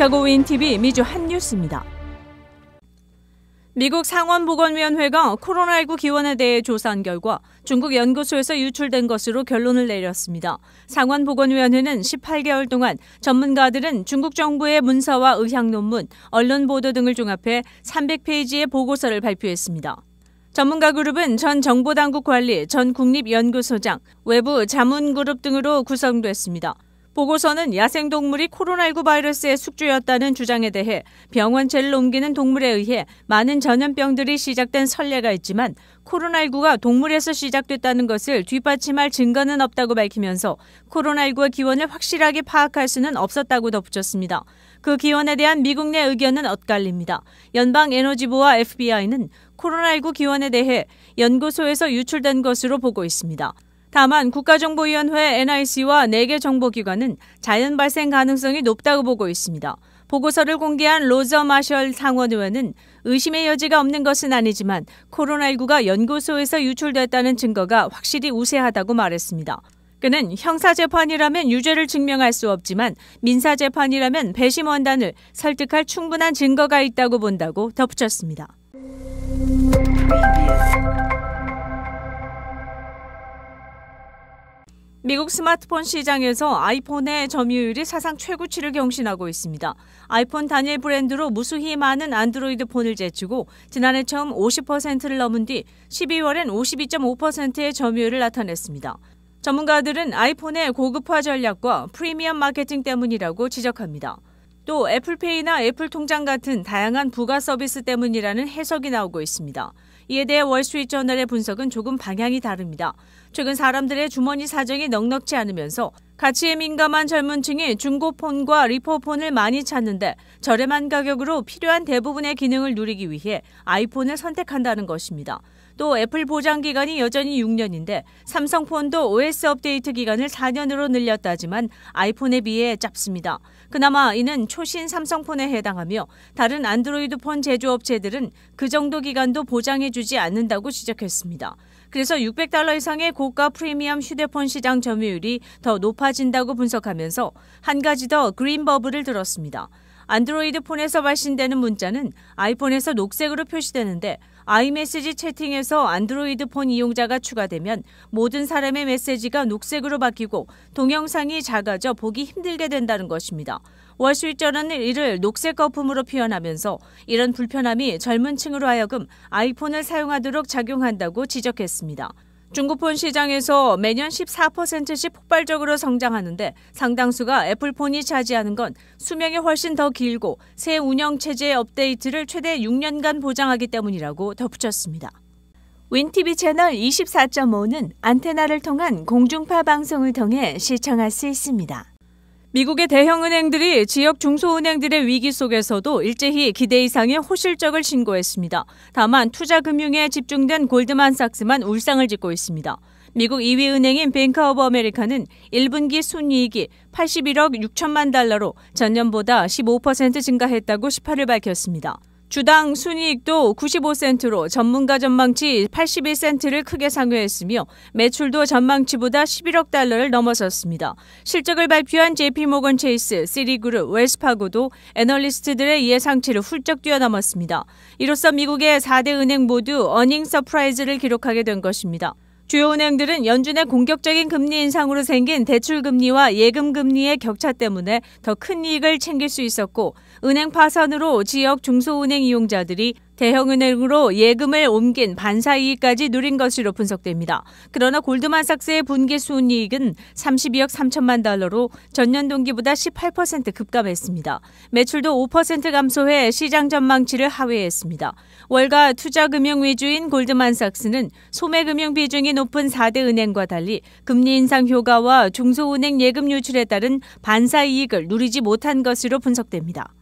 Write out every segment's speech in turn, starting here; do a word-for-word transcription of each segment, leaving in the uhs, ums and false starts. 시카고 윈티비 미주 한뉴스입니다. 미국 상원보건위원회가 코로나십구 기원에 대해 조사한 결과 중국 연구소에서 유출된 것으로 결론을 내렸습니다. 상원보건위원회는 십팔 개월 동안 전문가들은 중국 정부의 문서와 의학 논문, 언론 보도 등을 종합해 삼백 페이지의 보고서를 발표했습니다. 전문가 그룹은 전 정보당국 관리, 전 국립연구소장, 외부 자문그룹 등으로 구성됐습니다. 보고서는 야생동물이 코로나십구 바이러스의 숙주였다는 주장에 대해 병원체를 옮기는 동물에 의해 많은 전염병들이 시작된 선례가 있지만 코로나십구가 동물에서 시작됐다는 것을 뒷받침할 증거는 없다고 밝히면서 코로나십구의 기원을 확실하게 파악할 수는 없었다고 덧붙였습니다. 그 기원에 대한 미국 내 의견은 엇갈립니다. 연방에너지부와 에프비아이는 코로나십구 기원에 대해 연구소에서 유출된 것으로 보고 있습니다. 다만 국가정보위원회 엔아이씨와 네 개 정보기관은 자연 발생 가능성이 높다고 보고 있습니다. 보고서를 공개한 로저 마셜 상원의원은 의심의 여지가 없는 것은 아니지만 코로나십구가 연구소에서 유출됐다는 증거가 확실히 우세하다고 말했습니다. 그는 형사재판이라면 유죄를 증명할 수 없지만 민사재판이라면 배심원단을 설득할 충분한 증거가 있다고 본다고 덧붙였습니다. 미국 스마트폰 시장에서 아이폰의 점유율이 사상 최고치를 경신하고 있습니다. 아이폰 단일 브랜드로 무수히 많은 안드로이드 폰을 제치고 지난해 처음 오십 퍼센트를 넘은 뒤 십이월엔 오십이 점 오 퍼센트의 점유율을 나타냈습니다. 전문가들은 아이폰의 고급화 전략과 프리미엄 마케팅 때문이라고 지적합니다. 또 애플페이나 애플통장 같은 다양한 부가 서비스 때문이라는 해석이 나오고 있습니다. 이에 대해 월스트리트저널의 분석은 조금 방향이 다릅니다. 최근 사람들의 주머니 사정이 넉넉지 않으면서 가치에 민감한 젊은 층이 중고폰과 리포폰을 많이 찾는데 저렴한 가격으로 필요한 대부분의 기능을 누리기 위해 아이폰을 선택한다는 것입니다. 또 애플 보장 기간이 여전히 육 년인데 삼성폰도 오에스 업데이트 기간을 사 년으로 늘렸다지만 아이폰에 비해 짧습니다. 그나마 이는 초신 삼성폰에 해당하며 다른 안드로이드폰 제조업체들은 그 정도 기간도 보장해주지 않는다고 지적했습니다. 그래서 육백 달러 이상의 고가 프리미엄 휴대폰 시장 점유율이 더 높아진다고 분석하면서 한 가지 더 그린 버블을 들었습니다. 안드로이드 폰에서 발신되는 문자는 아이폰에서 녹색으로 표시되는데 아이메시지 채팅에서 안드로이드 폰 이용자가 추가되면 모든 사람의 메시지가 녹색으로 바뀌고 동영상이 작아져 보기 힘들게 된다는 것입니다. 월스트리트저널은 이를 녹색 거품으로 표현하면서 이런 불편함이 젊은 층으로 하여금 아이폰을 사용하도록 작용한다고 지적했습니다. 중고폰 시장에서 매년 십사 퍼센트씩 폭발적으로 성장하는데 상당수가 애플폰이 차지하는 건 수명이 훨씬 더 길고 새 운영체제의 업데이트를 최대 육 년간 보장하기 때문이라고 덧붙였습니다. 윈티비 채널 이십사 점 오는 안테나를 통한 공중파 방송을 통해 시청할 수 있습니다. 미국의 대형 은행들이 지역 중소은행들의 위기 속에서도 일제히 기대 이상의 호실적을 신고했습니다. 다만 투자금융에 집중된 골드만삭스만 울상을 짓고 있습니다. 미국 이 위 은행인 뱅크 오브 아메리카는 일 분기 순이익이 팔십일억 육천만 달러로 전년보다 십오 퍼센트 증가했다고 십팔일 밝혔습니다. 주당 순이익도 구십오 센트로 전문가 전망치 팔십일 센트를 크게 상회했으며 매출도 전망치보다 십일억 달러를 넘어섰습니다. 실적을 발표한 제이피모건 체이스, 시티그룹, 웰스파고도 애널리스트들의 예상치를 훌쩍 뛰어넘었습니다. 이로써 미국의 사 대 은행 모두 어닝 서프라이즈를 기록하게 된 것입니다. 주요 은행들은 연준의 공격적인 금리 인상으로 생긴 대출금리와 예금금리의 격차 때문에 더 큰 이익을 챙길 수 있었고 은행 파산으로 지역 중소은행 이용자들이 대형은행으로 예금을 옮긴 반사이익까지 누린 것으로 분석됩니다. 그러나 골드만삭스의 분기 순이익은 삼십이억 삼천만 달러로 전년 동기보다 십팔 퍼센트 급감했습니다. 매출도 오 퍼센트 감소해 시장 전망치를 하회했습니다. 월가 투자금융 위주인 골드만삭스는 소매금융 비중이 높은 사 대 은행과 달리 금리 인상 효과와 중소은행 예금 유출에 따른 반사이익을 누리지 못한 것으로 분석됩니다.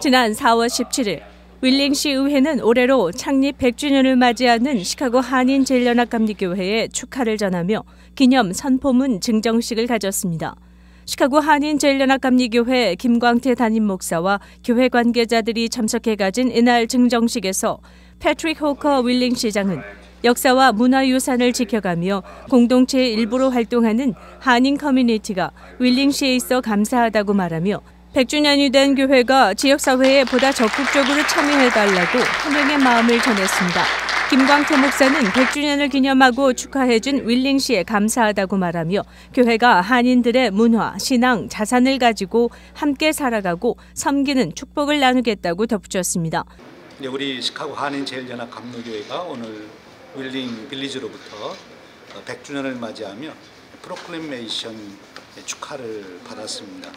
지난 사월 십칠일 윌링시 의회는 올해로 창립 백 주년을 맞이하는 시카고 한인제일연합감리교회에 축하를 전하며 기념 선포문 증정식을 가졌습니다. 시카고 한인제일연합감리교회 김광태 담임 목사와 교회 관계자들이 참석해 가진 이날 증정식에서 패트릭 호커 윌링 시장은 역사와 문화유산을 지켜가며 공동체의 일부로 활동하는 한인 커뮤니티가 윌링시에 있어 감사하다고 말하며 백 주년이 된 교회가 지역사회에 보다 적극적으로 참여해달라고 환영의 마음을 전했습니다. 김광태 목사는 백 주년을 기념하고 축하해준 윌링시에 감사하다고 말하며 교회가 한인들의 문화, 신앙, 자산을 가지고 함께 살아가고 섬기는 축복을 나누겠다고 덧붙였습니다. 우리 시카고 한인제일연합 감로교회가 오늘 윌링 빌리지로부터 백 주년을 맞이하며 프로클레메이션 축하를 받았습니다.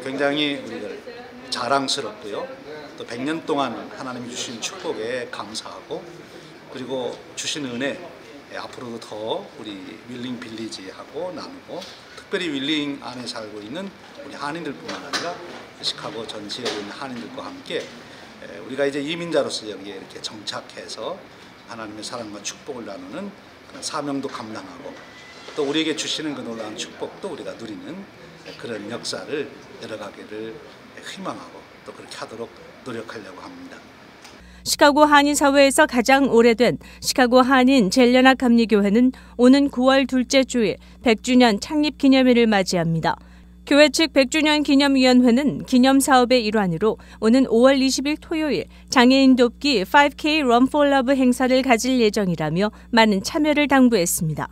굉장히 우리들 자랑스럽고요. 또 백 년 동안 하나님이 주신 축복에 감사하고 그리고 주신 은혜 앞으로도 더 우리 윌링 빌리지하고 나누고 특별히 윌링 안에 살고 있는 우리 한인들뿐만 아니라 시카고 전 지역에 있는 한인들과 함께 우리가 이제 이민자로서 여기에 이렇게 정착해서 하나님의 사랑과 축복을 나누는 사명도 감당하고 또 우리에게 주시는 그 놀라운 축복도 우리가 누리는 그런 역사를 열어가기를 희망하고 또 그렇게 하도록 노력하려고 합니다. 시카고 한인 사회에서 가장 오래된 시카고 한인 제일연합 감리교회는 오는 구월 둘째 주일 백 주년 창립 기념일을 맞이합니다. 교회 측 백 주년 기념위원회는 기념사업의 일환으로 오는 오월 이십일 토요일 장애인 돕기 파이브 케이 Run for Love 행사를 가질 예정이라며 많은 참여를 당부했습니다.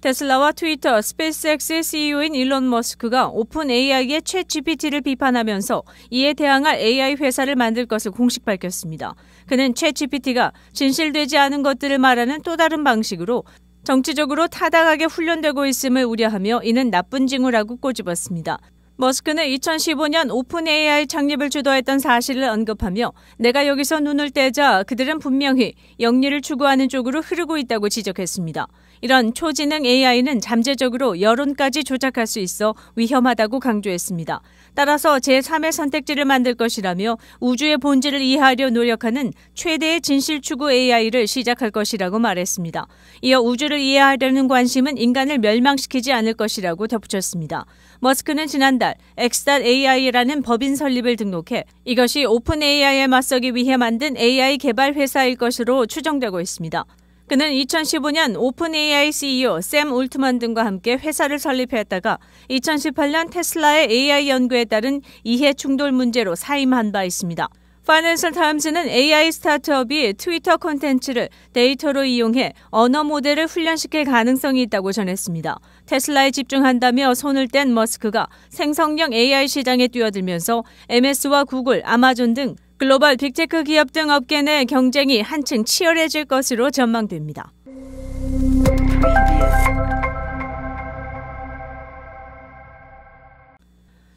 테슬라와 트위터, 스페이스X의 씨이오인 일론 머스크가 오픈 에이아이의 챗지피티를 비판하면서 이에 대항할 에이아이 회사를 만들 것을 공식 밝혔습니다. 그는 챗지피티가 진실되지 않은 것들을 말하는 또 다른 방식으로 정치적으로 타당하게 훈련되고 있음을 우려하며 이는 나쁜 징후라고 꼬집었습니다. 머스크는 이천십오년 오픈 에이아이 창립을 주도했던 사실을 언급하며 내가 여기서 눈을 떼자 그들은 분명히 영리를 추구하는 쪽으로 흐르고 있다고 지적했습니다. 이런 초지능 에이아이는 잠재적으로 여론까지 조작할 수 있어 위험하다고 강조했습니다. 따라서 제삼의 선택지를 만들 것이라며 우주의 본질을 이해하려 노력하는 최대의 진실 추구 에이아이를 시작할 것이라고 말했습니다. 이어 우주를 이해하려는 관심은 인간을 멸망시키지 않을 것이라고 덧붙였습니다. 머스크는 지난달 엑스 에이아이라는 법인 설립을 등록해 이것이 오픈 에이아이에 맞서기 위해 만든 에이아이 개발 회사일 것으로 추정되고 있습니다. 그는 이천십오년 오픈 에이아이 씨이오 샘 울트만 등과 함께 회사를 설립했다가 이천십팔년 테슬라의 에이아이 연구에 따른 이해 충돌 문제로 사임한 바 있습니다. 파이낸셜 타임즈는 에이아이 스타트업이 트위터 콘텐츠를 데이터로 이용해 언어 모델을 훈련시킬 가능성이 있다고 전했습니다. 테슬라에 집중한다며 손을 뗀 머스크가 생성형 에이아이 시장에 뛰어들면서 엠에스와 구글, 아마존 등 글로벌 빅테크 기업 등 업계 내 경쟁이 한층 치열해질 것으로 전망됩니다.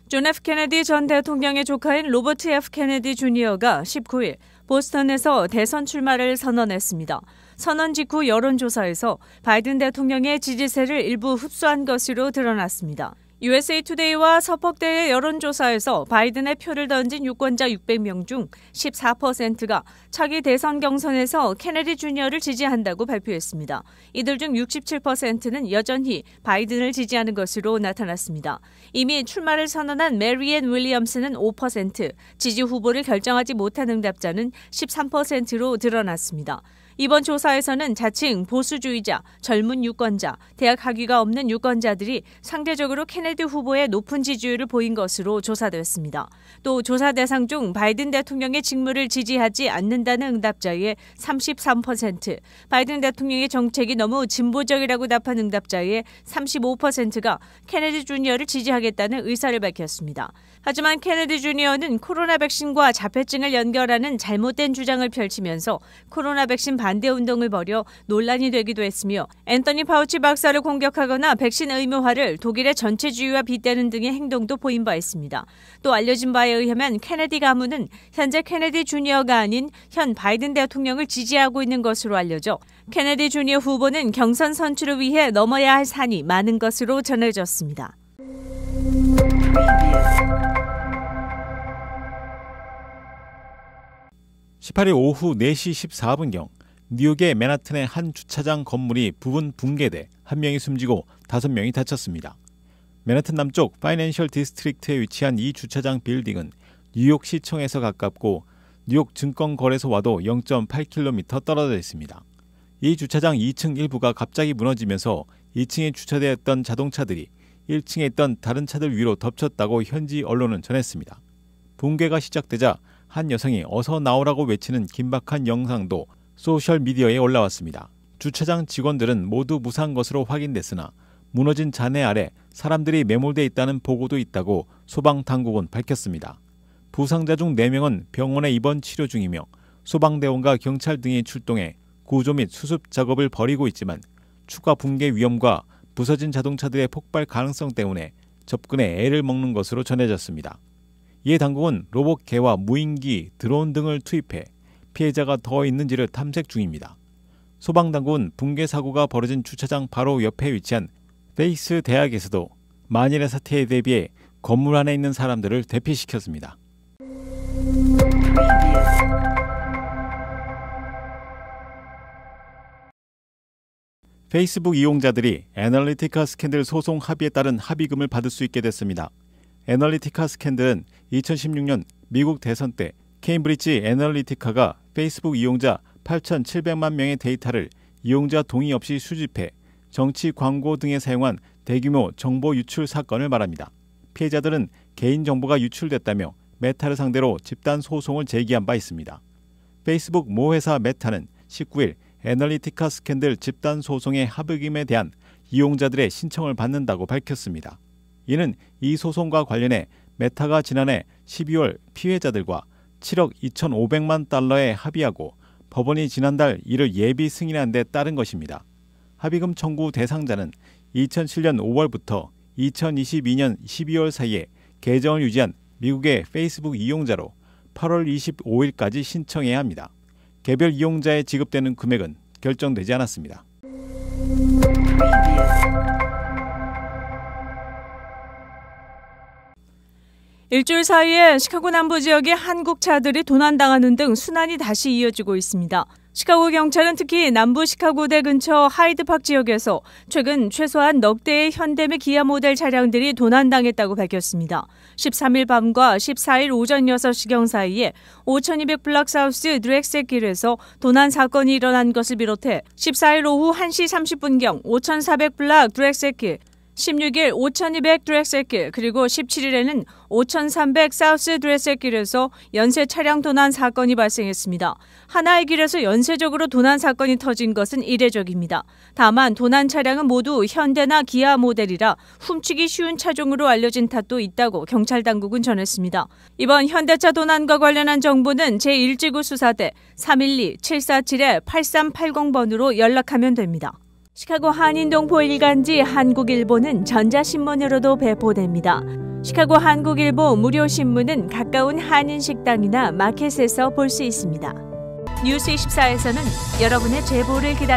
존 에프 케네디 전 대통령의 조카인 로버트 에프 케네디 주니어가 십구일 보스턴에서 대선 출마를 선언했습니다. 선언 직후 여론조사에서 바이든 대통령의 지지세를 일부 흡수한 것으로 드러났습니다. 유에스에이투데이와 서폭대의 여론조사에서 바이든의 표를 던진 유권자 육백 명 중 십사 퍼센트가 차기 대선 경선에서 케네디 주니어를 지지한다고 발표했습니다. 이들 중 육십칠 퍼센트는 여전히 바이든을 지지하는 것으로 나타났습니다. 이미 출마를 선언한 메리앤 윌리엄스는 오 퍼센트, 지지 후보를 결정하지 못한 응답자는 십삼 퍼센트로 드러났습니다. 이번 조사에서는 자칭 보수주의자, 젊은 유권자, 대학 학위가 없는 유권자들이 상대적으로 케네디 후보의 높은 지지율을 보인 것으로 조사됐습니다. 또 조사 대상 중 바이든 대통령의 직무를 지지하지 않는다는 응답자의 삼십삼 퍼센트, 바이든 대통령의 정책이 너무 진보적이라고 답한 응답자의 삼십오 퍼센트가 케네디 주니어를 지지하겠다는 의사를 밝혔습니다. 하지만 케네디 주니어는 코로나 백신과 자폐증을 연결하는 잘못된 주장을 펼치면서 코로나 백신 반대 운동을 벌여 논란이 되기도 했으며 앤터니 파우치 박사를 공격하거나 백신 의무화를 독일의 전체주의와 빗대는 등의 행동도 보인 바 있습니다. 또 알려진 바에 의하면 케네디 가문은 현재 케네디 주니어가 아닌 현 바이든 대통령을 지지하고 있는 것으로 알려져 케네디 주니어 후보는 경선 선출을 위해 넘어야 할 산이 많은 것으로 전해졌습니다. 십팔일 오후 네 시 십사 분경 뉴욕의 맨하튼의 한 주차장 건물이 부분 붕괴돼 한 명이 숨지고 다섯 명이 다쳤습니다. 맨해튼 남쪽 파이낸셜 디스트릭트에 위치한 이 주차장 빌딩은 뉴욕시청에서 가깝고 뉴욕 증권거래소와도 영 점 팔 킬로미터 떨어져 있습니다. 이 주차장 이 층 일부가 갑자기 무너지면서 이 층에 주차되어 있던 자동차들이 일 층에 있던 다른 차들 위로 덮쳤다고 현지 언론은 전했습니다. 붕괴가 시작되자 한 여성이 어서 나오라고 외치는 긴박한 영상도 소셜미디어에 올라왔습니다. 주차장 직원들은 모두 무사한 것으로 확인됐으나 무너진 잔해 아래 사람들이 매몰돼 있다는 보고도 있다고 소방당국은 밝혔습니다. 부상자 중 네 명은 병원에 입원 치료 중이며 소방대원과 경찰 등이 출동해 구조 및 수습 작업을 벌이고 있지만 추가 붕괴 위험과 부서진 자동차들의 폭발 가능성 때문에 접근에 애를 먹는 것으로 전해졌습니다. 이에 당국은 로봇 개와 무인기, 드론 등을 투입해 피해자가 더 있는지를 탐색 중입니다. 소방당국은 붕괴 사고가 벌어진 주차장 바로 옆에 위치한 페이스 대학에서도 만일의 사태에 대비해 건물 안에 있는 사람들을 대피시켰습니다. 페이스북 이용자들이 애널리티카 스캔들 소송 합의에 따른 합의금을 받을 수 있게 됐습니다. 애널리티카 스캔들은 이천십육 년 미국 대선 때 케임브리지 애널리티카가 페이스북 이용자 팔천칠백만 명의 데이터를 이용자 동의 없이 수집해 정치 광고 등에 사용한 대규모 정보 유출 사건을 말합니다. 피해자들은 개인정보가 유출됐다며 메타를 상대로 집단 소송을 제기한 바 있습니다. 페이스북 모 회사 메타는 십구 일 애널리티카 스캔들 집단 소송의 합의금에 대한 이용자들의 신청을 받는다고 밝혔습니다. 이는 이 소송과 관련해 메타가 지난해 십이월 피해자들과 칠억 이천오백만 달러에 합의하고 법원이 지난달 이를 예비 승인한 데 따른 것입니다. 합의금 청구 대상자는 이천칠 년 오월부터 이천이십이 년 십이월 사이에 계정을 유지한 미국의 페이스북 이용자로 팔월 이십오일까지 신청해야 합니다. 개별 이용자에 지급되는 금액은 결정되지 않았습니다. 일주일 사이에 시카고 남부 지역에 한국 차들이 도난당하는 등 순환이 다시 이어지고 있습니다. 시카고 경찰은 특히 남부 시카고대 근처 하이드팍 지역에서 최근 최소한 넉 대의 현대 및 기아 모델 차량들이 도난당했다고 밝혔습니다. 십삼 일 밤과 십사 일 오전 여섯 시경 사이에 오천이백 블락 사우스 드렉셋 길에서 도난 사건이 일어난 것을 비롯해 십사 일 오후 한 시 삼십 분경 오천사백 블락 드렉셋 길, 십육 일 오천이백 드렉셋 길, 그리고 십칠 일에는 오천삼백 사우스 드렉셋 길에서 연쇄 차량 도난 사건이 발생했습니다. 하나의 길에서 연쇄적으로 도난 사건이 터진 것은 이례적입니다. 다만 도난 차량은 모두 현대나 기아 모델이라 훔치기 쉬운 차종으로 알려진 탓도 있다고 경찰 당국은 전했습니다. 이번 현대차 도난과 관련한 정보는 제일 지구 수사대 삼일이 칠사칠 팔삼팔공 번으로 연락하면 됩니다. 시카고 한인동포 일간지 한국일보는 전자신문으로도 배포됩니다. 시카고 한국일보 무료신문은 가까운 한인식당이나 마켓에서 볼 수 있습니다. 뉴스 이십사에서는 여러분의 제보를 기다립니다.